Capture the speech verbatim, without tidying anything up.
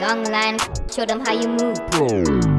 Long line, show them how you move.